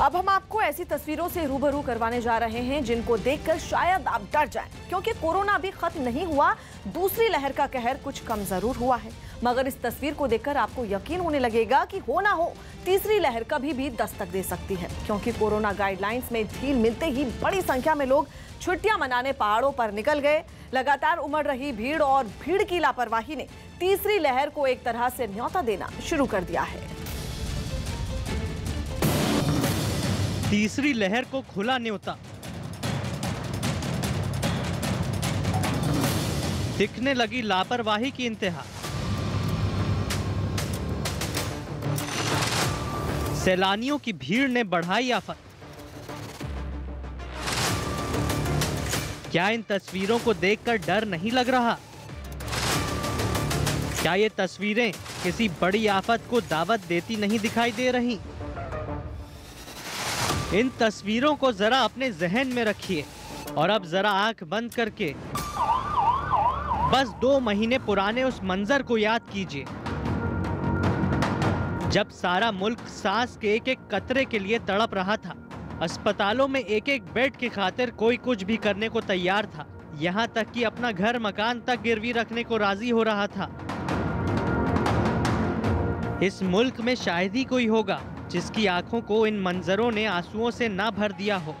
अब हम आपको ऐसी तस्वीरों से रूबरू करवाने जा रहे हैं जिनको देखकर शायद आप डर जाएं, क्योंकि कोरोना भी खत्म नहीं हुआ। दूसरी लहर का कहर कुछ कम जरूर हुआ है, मगर इस तस्वीर को देखकर आपको यकीन होने लगेगा कि हो ना हो तीसरी लहर कभी भी दस्तक दे सकती है, क्योंकि कोरोना गाइडलाइंस में ढील मिलते ही बड़ी संख्या में लोग छुट्टियां मनाने पहाड़ों पर निकल गए। लगातार उमड़ रही भीड़ और भीड़ की लापरवाही ने तीसरी लहर को एक तरह से न्योता देना शुरू कर दिया है। तीसरी लहर को खुला न्योता दिखने लगी लापरवाही की इंतहा। सैलानियों की भीड़ ने बढ़ाई आफत। क्या इन तस्वीरों को देखकर डर नहीं लग रहा? क्या ये तस्वीरें किसी बड़ी आफत को दावत देती नहीं दिखाई दे रही? इन तस्वीरों को जरा अपने जहन में रखिए और अब जरा आंख बंद करके बस 2 महीने पुराने उस मंजर को याद कीजिए, जब सारा मुल्क सांस के एक एक कतरे के लिए तड़प रहा था। अस्पतालों में एक एक बेड की खातिर कोई कुछ भी करने को तैयार था, यहाँ तक कि अपना घर मकान तक गिरवी रखने को राजी हो रहा था। इस मुल्क में शायद ही कोई होगा जिसकी आंखों को इन मंजरों ने आंसुओं से ना भर दिया हो।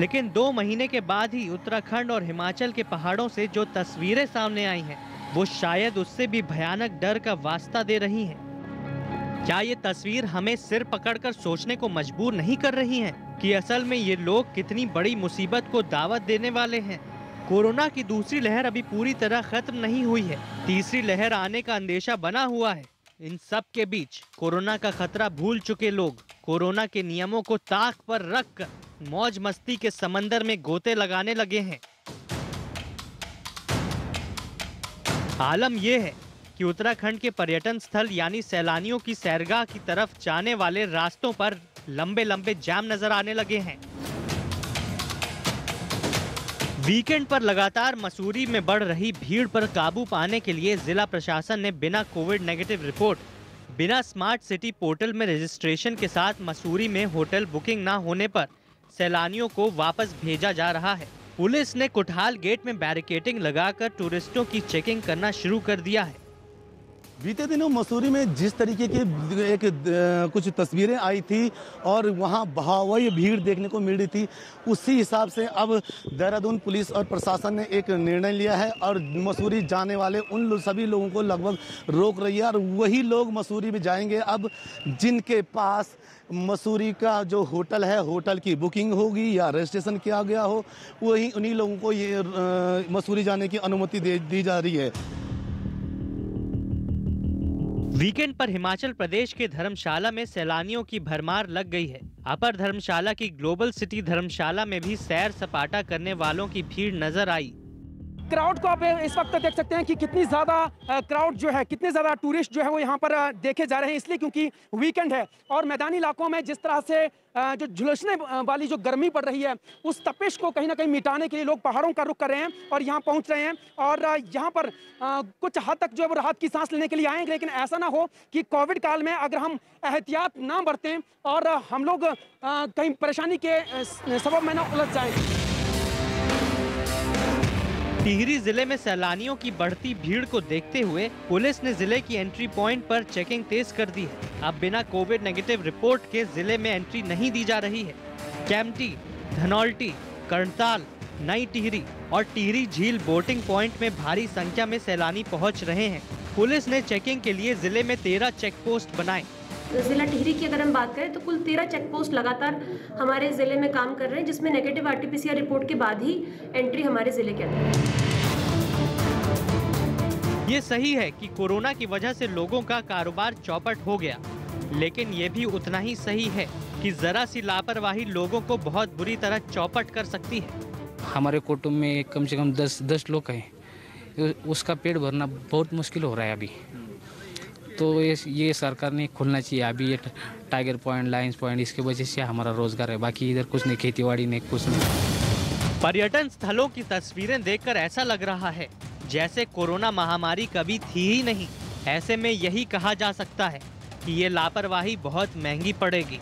लेकिन 2 महीने के बाद ही उत्तराखंड और हिमाचल के पहाड़ों से जो तस्वीरें सामने आई हैं, वो शायद उससे भी भयानक डर का वास्ता दे रही हैं। क्या ये तस्वीर हमें सिर पकड़कर सोचने को मजबूर नहीं कर रही हैं कि असल में ये लोग कितनी बड़ी मुसीबत को दावत देने वाले हैं? कोरोना की दूसरी लहर अभी पूरी तरह खत्म नहीं हुई है, तीसरी लहर आने का अंदेशा बना हुआ है। इन सब के बीच कोरोना का खतरा भूल चुके लोग कोरोना के नियमों को ताक पर रखकर मौज मस्ती के समंदर में गोते लगाने लगे हैं। आलम यह है कि उत्तराखंड के पर्यटन स्थल यानी सैलानियों की सैरगाह की तरफ जाने वाले रास्तों पर लंबे लंबे जाम नजर आने लगे हैं। वीकेंड पर लगातार मसूरी में बढ़ रही भीड़ पर काबू पाने के लिए जिला प्रशासन ने बिना कोविड नेगेटिव रिपोर्ट, बिना स्मार्ट सिटी पोर्टल में रजिस्ट्रेशन के साथ मसूरी में होटल बुकिंग ना होने पर सैलानियों को वापस भेजा जा रहा है। पुलिस ने कुठाल गेट में बैरिकेडिंग लगाकर टूरिस्टों की चेकिंग करना शुरू कर दिया है। बीते दिनों मसूरी में जिस तरीके की एक कुछ तस्वीरें आई थी और वहाँ बहावी भीड़ देखने को मिल रही थी, उसी हिसाब से अब देहरादून पुलिस और प्रशासन ने एक निर्णय लिया है और मसूरी जाने वाले उन सभी लोगों को लगभग रोक रही है और वही लोग मसूरी में जाएंगे। अब जिनके पास मसूरी का जो होटल है, होटल की बुकिंग होगी या रजिस्ट्रेशन किया गया हो, वही उन्हीं लोगों को ये मसूरी जाने की अनुमति दी जा रही है। वीकेंड पर हिमाचल प्रदेश के धर्मशाला में सैलानियों की भरमार लग गई है। अपर धर्मशाला की ग्लोबल सिटी धर्मशाला में भी सैर सपाटा करने वालों की भीड़ नजर आई। क्राउड को आप इस वक्त देख सकते हैं कि कितनी ज़्यादा क्राउड जो है, कितने ज़्यादा टूरिस्ट जो है वो यहाँ पर देखे जा रहे हैं, इसलिए क्योंकि वीकेंड है और मैदानी इलाकों में जिस तरह से जो झुलसने वाली जो गर्मी पड़ रही है, उस तपिश को कहीं ना कहीं मिटाने के लिए लोग पहाड़ों का रुख कर रहे हैं और यहाँ पहुँच रहे हैं और यहाँ पर कुछ हद तक जो है वो राहत की सांस लेने के लिए आएंगे। लेकिन ऐसा ना हो कि कोविड काल में अगर हम एहतियात ना बरतें और हम लोग कहीं परेशानी के सबब में ना उलझ जाएँ। टिहरी जिले में सैलानियों की बढ़ती भीड़ को देखते हुए पुलिस ने जिले की एंट्री पॉइंट पर चेकिंग तेज कर दी है। अब बिना कोविड नेगेटिव रिपोर्ट के जिले में एंट्री नहीं दी जा रही है। कैंपटी, धनौल्टी, कर्णताल, नई टिहरी और टिहरी झील बोटिंग पॉइंट में भारी संख्या में सैलानी पहुंच रहे हैं। पुलिस ने चेकिंग के लिए जिले में 13 चेक पोस्ट बनाए। जिला टिहरी की अगर हम बात करें तो कुल 13 चेक पोस्ट लगातार हमारे जिले में काम कर रहे हैं, जिसमें नेगेटिव आरटीपीसीआर रिपोर्ट के बाद ही एंट्री हमारे जिले के अंदर। ये सही है कि कोरोना की वजह से लोगों का कारोबार चौपट हो गया, लेकिन ये भी उतना ही सही है कि जरा सी लापरवाही लोगों को बहुत बुरी तरह चौपट कर सकती है। हमारे कुटुम्ब में कम से कम 10 लोग हैं, उसका पेट भरना बहुत मुश्किल हो रहा है अभी। तो ये सरकार ने खुलना चाहिए अभी। ये टाइगर पॉइंट, लायंस पॉइंट, इसके वजह से हमारा रोजगार है, बाकी इधर कुछ नहीं, खेतीबाड़ी नहीं, कुछ नहीं। पर्यटन स्थलों की तस्वीरें देखकर ऐसा लग रहा है जैसे कोरोना महामारी कभी थी ही नहीं। ऐसे में यही कहा जा सकता है कि ये लापरवाही बहुत महंगी पड़ेगी।